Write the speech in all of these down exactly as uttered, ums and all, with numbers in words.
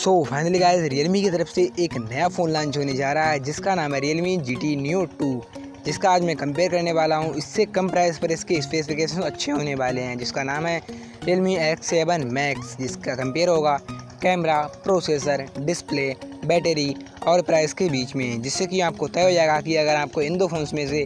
So finally guys Realme की तरफ से एक नया फ़ोन लॉन्च होने जा रहा है जिसका नाम है रियलमी जीटी नियो टू, जिसका आज मैं कंपेयर करने वाला हूं। इससे कम प्राइस पर इसके स्पेसिफिकेशन अच्छे होने वाले हैं, जिसका नाम है रियलमी एक्स सेवन मैक्स, जिसका कंपेयर होगा कैमरा, प्रोसेसर, डिस्प्ले, बैटरी और प्राइस के बीच में, जिससे कि आपको तय हो जाएगा कि अगर आपको इन दो फ़ोन्स में से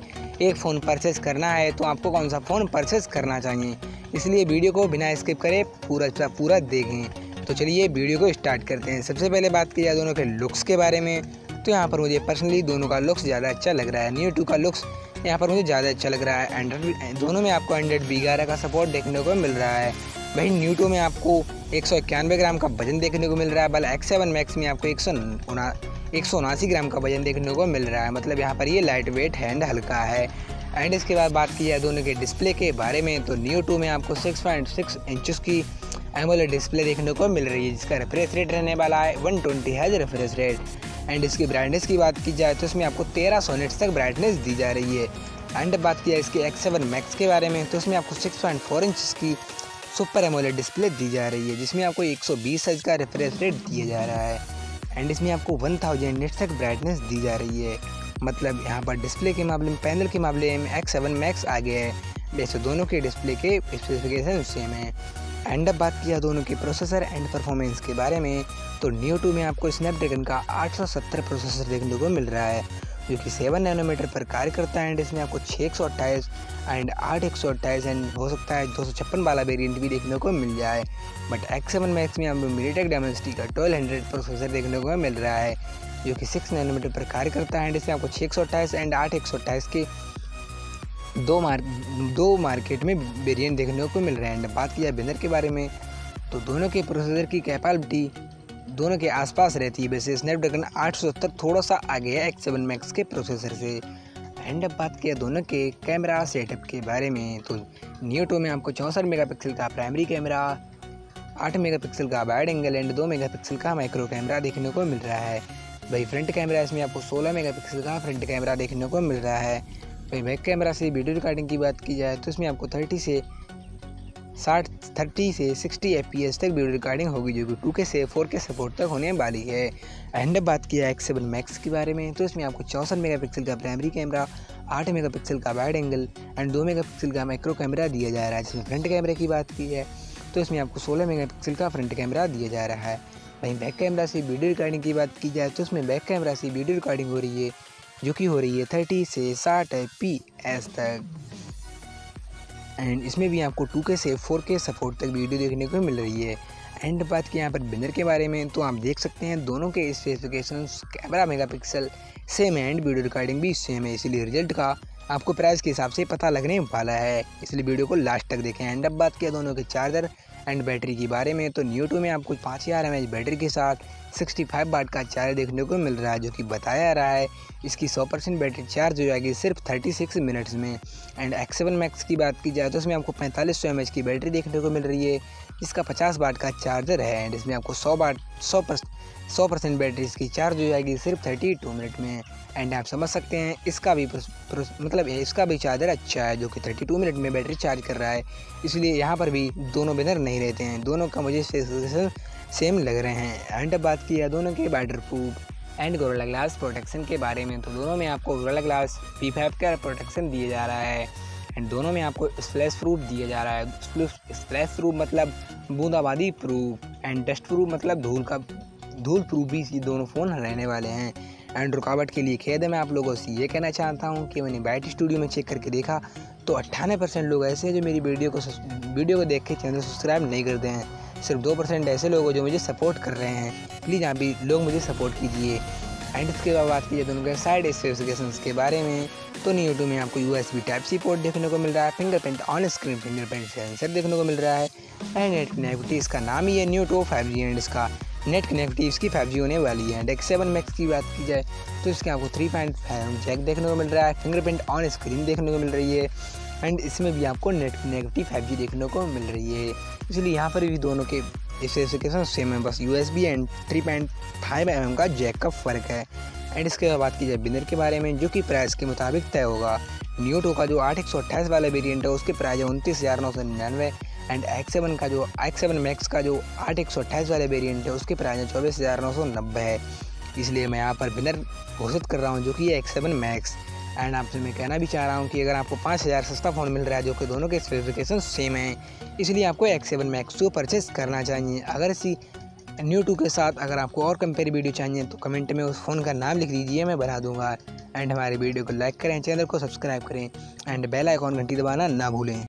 एक फ़ोन परचेस करना है तो आपको कौन सा फ़ोन परचेस करना चाहिए। इसलिए वीडियो को बिना स्किप करे पूरा अच्छा पूरा देखें। तो चलिए वीडियो को स्टार्ट करते हैं। सबसे पहले बात की जाए दोनों के लुक्स के बारे में, तो यहाँ पर मुझे पर्सनली दोनों का लुक्स ज़्यादा अच्छा लग रहा है। नियो टू का लुक्स यहाँ पर मुझे ज़्यादा अच्छा लग रहा है। एंड्रॉइड दोनों में आपको एंड्रॉइड बीगारा का सपोर्ट देखने को मिल रहा है। वहीं नियो टू में आपको एक सौ इक्यानवे ग्राम का वजन देखने को मिल रहा है, बल एक्स सेवन मैक्स में आपको एक सौ उना एक सौ उनासी ग्राम का वजन देखने को मिल रहा है। मतलब यहाँ पर ये लाइट वेट हैंड हल्का है। एंड इसके बाद बात की जाए दोनों के डिस्प्ले के बारे में, तो नियो टू में आपको सिक्स पॉइंट सिक्स इंचज़ की एमोलेड डिस्प्ले देखने को मिल रही है, जिसका रिफ्रेश रेट रहने वाला है one twenty hertz refresh rate. And इसकी ब्राइटनेस की बात की जाए तो इसमें आपको तेरह सौ निट्स तक ब्राइटनेस दी जा रही है। एंड बात की जाए इसके एक्स सेवन मैक्स के बारे में, तो इसमें आपको सिक्स पॉइंट फोर इंच की सुपर एमोलेड डिस्प्ले दी जा रही है, जिसमें आपको एक सौ बीस हर्ट्ज का रिफ्रेश रेट दिया जा रहा है। एंड इसमें आपको वन थाउजेंड निट्स तक ब्राइटनेस दी जा रही है। मतलब यहाँ पर डिस्प्ले के मामले में, पैनल के मामले में एक्स सेवन मैक्स आगे है। वैसे दोनों के डिस्प्ले के स्पेसिफिकेशन सेम हैं। एंड अब बात किया दोनों के प्रोसेसर एंड परफॉर्मेंस के बारे में, तो नियो टू में आपको स्नैपड्रैगन का आठ सौ सत्तर प्रोसेसर देखने को मिल रहा है, जो कि सेवन नैनोमीटर पर कार्य करता है। एंड इसमें आपको छः एक सौ अट्ठाईस एंड आठ एक सौ अट्ठाईस एंड हो सकता है दो सौ छप्पन वाला वेरियंट भी देखने को मिल जाए। बट एक्स सेवन मैक्स में आपको मीडियाटेक डायमेंसिटी का ट्वेल्व हंड्रेड प्रोसेसर देखने को मिल रहा है, जो कि सिक्स नैनोमीटर पर कार्य करता है। एंड इसमें आपको छः एक सौ अट्ठाईस एंड आठ एक सौ अट्ठाईस के दो मार्क दो मार्केट में वेरिएंट देखने को मिल रहे हैं। एंड बात किया बैनर के बारे में, तो दोनों के प्रोसेसर की कैपेबिलिटी दोनों के आसपास रहती है। वैसे स्नैपड्रैगन आठ सौ सत्तर थोड़ा सा आगे है एक्स सेवन मैक्स के प्रोसेसर से। एंड अब बात किया दोनों के कैमरा सेटअप के बारे में, तो नियो टू में आपको चौंसठ मेगापिक्सल का प्राइमरी कैमरा, आठ मेगापिक्सल का वाइड एंगल एंड दो मेगापिक्सल का माइक्रो कैमरा देखने को मिल रहा है। वही फ्रंट कैमरा, इसमें आपको सोलह मेगापिक्सल का फ्रंट कैमरा देखने को मिल रहा है। वही बैक कैमरा से वीडियो रिकॉर्डिंग की बात की जाए तो इसमें आपको तीस से साठ तीस से साठ एफ पी एस तक वीडियो रिकॉर्डिंग होगी, जो कि टू के से फोर के सपोर्ट तक होने वाली है। एंड बात किया एक्स सेवन मैक्स के बारे में, तो इसमें आपको चौंसठ मेगापिक्सल का प्राइमरी कैमरा, आठ मेगापिक्सल का वाइड एंगल एंड दो मेगापिक्सल का माइक्रो कैमरा दिया जा रहा है। जिसमें फ्रंट कैमरे की बात की जाए तो इसमें आपको सोलह मेगापिक्सल का फ्रंट कैमरा दिया जा रहा है। वहीं बैक कैमरा से वीडियो रिकॉर्डिंग की बात की जाए तो इसमें बैक कैमरा से वीडियो रिकॉर्डिंग हो रही है, जो कि हो रही है तीस से साठ एफ पी एस तक। एंड इसमें भी आपको टू के से फोर के सपोर्ट तक वीडियो देखने को मिल रही है। एंड बात की यहाँ पर बैनर के बारे में, तो आप देख सकते हैं दोनों के स्पेसिफिकेशंस, कैमरा मेगापिक्सल सेम है एंड वीडियो रिकॉर्डिंग भी सेम है, इसलिए रिजल्ट का आपको प्राइस के हिसाब से पता लगने वाला है, इसलिए वीडियो को लास्ट तक देखें। एंड अब बात किया दोनों के चार्जर एंड बैटरी के बारे में, तो नियो टू में आपको पाँच हज़ार एम एच बैटरी के साथ पैंसठ वाट का चार्ज देखने को मिल रहा है, जो कि बताया आ रहा है इसकी सौ परसेंट बैटरी चार्ज हो जाएगी सिर्फ छत्तीस मिनट्स में। एंड एक्स सेवन मैक्स की बात की जाए तो इसमें आपको पैंतालीस सौ एम एच की बैटरी देखने को मिल रही है, इसका पचास वाट का चार्जर है। एंड इसमें आपको सौ वाट सौ सौ परसेंट बैटरी इसकी चार्ज हो जाएगी सिर्फ बत्तीस मिनट में। एंड आप समझ सकते हैं इसका भी मतलब इसका भी चार्जर अच्छा है, जो कि बत्तीस मिनट में बैटरी चार्ज कर रहा है, इसलिए यहाँ पर भी दोनों बैनर नहीं रहते हैं। दोनों का मुझे सेम लग रहे हैं। एंड बात की है दोनों के waterproof and Gorilla glass protection के बारे में, तो दोनों में आपको गोरिल्ला ग्लास पी फाइव का प्रोटेक्शन दिया जा रहा है। एंड दोनों में आपको स्प्लैश प्रूफ दिया जा रहा है। स्प्लैश प्रूफ मतलब बूंदाबादी प्रूफ एंड डस्ट प्रूफ मतलब धूल का धूल प्रूफ भी दोनों फ़ोन रहने वाले हैं। एंड रुकावट के लिए खेद है, मैं आप लोगों से ये कहना चाहता हूँ कि मैंने बैट स्टूडियो में चेक करके देखा तो अट्ठानवे परसेंट लोग ऐसे हैं जो मेरी वीडियो को वीडियो को देख के चैनल सब्सक्राइब नहीं करते हैं। सिर्फ दो परसेंट ऐसे लोग हैं जो मुझे सपोर्ट कर रहे हैं। प्लीज़ आप भी लोग मुझे सपोर्ट कीजिए। एंड इसके बाद बात कीजिए दोनों के साइड स्पेसिफिकेशंस के बारे में, तो नियो टू में आपको यूएसबी टाइप सी पोर्ट देखने को मिल रहा है, fingerprint on screen fingerprint sensor देखने को मिल रहा है। एंड नेट कनेक्टिविटी, इसका नाम ही है Neo two five G and इसका नेट कनेक्टिविटी इसकी फाइव जी होने वाली है। एंड एक्स सेवन मैक्स की बात की जाए तो इसके आपको थ्री पॉइंट फाइव जैक देखने को मिल रहा है, फिंगरप्रिंट ऑन स्क्रीन देखने को मिल रही है। एंड इसमें भी आपको नेट कनेक्टिविटी फाइव जी देखने को मिल रही है, इसलिए यहाँ पर भी दोनों के स्पेसिफिकेशन सेम है, बस USB and three point five M M का जैक का फ़र्क है। एंड इसके बाद बात की जाए बैनर के बारे में, जो कि प्राइस के मुताबिक तय होगा। नियो टू का जो आठ एक सौ अट्ठाईस वाला वेरियंट है उसके प्राइस है उनतीस हज़ार नौ सौ निन्यानवे एंड एक्स सेवन का जो एक्स सेवन मैक्स का जो आठ एक सौ अट्ठाईस वाले वेरियंट है उसके प्राइस चौबीस हज़ार नौ सौ नब्बे है। इसलिए मैं यहाँ पर विनर घोषित कर रहा हूँ जो कि है एक्स सेवन मैक्स। एंड आपसे मैं कहना भी चाह रहा हूँ कि अगर आपको पाँच हज़ार सस्ता फ़ोन मिल रहा है जो कि दोनों के स्पेसिफिकेशन सेम हैं, इसलिए आपको एक्स सेवन मैक्स को परचेस करना चाहिए। अगर इसी न्यू टू के साथ अगर आपको और कंपेयर वीडियो चाहिए तो कमेंट में उस फ़ोन का नाम लिख दीजिए, मैं बना दूंगा। एंड हमारे वीडियो को लाइक करें, चैनल को सब्सक्राइब करें एंड बेल आइकॉन घंटी दबाना ना भूलें।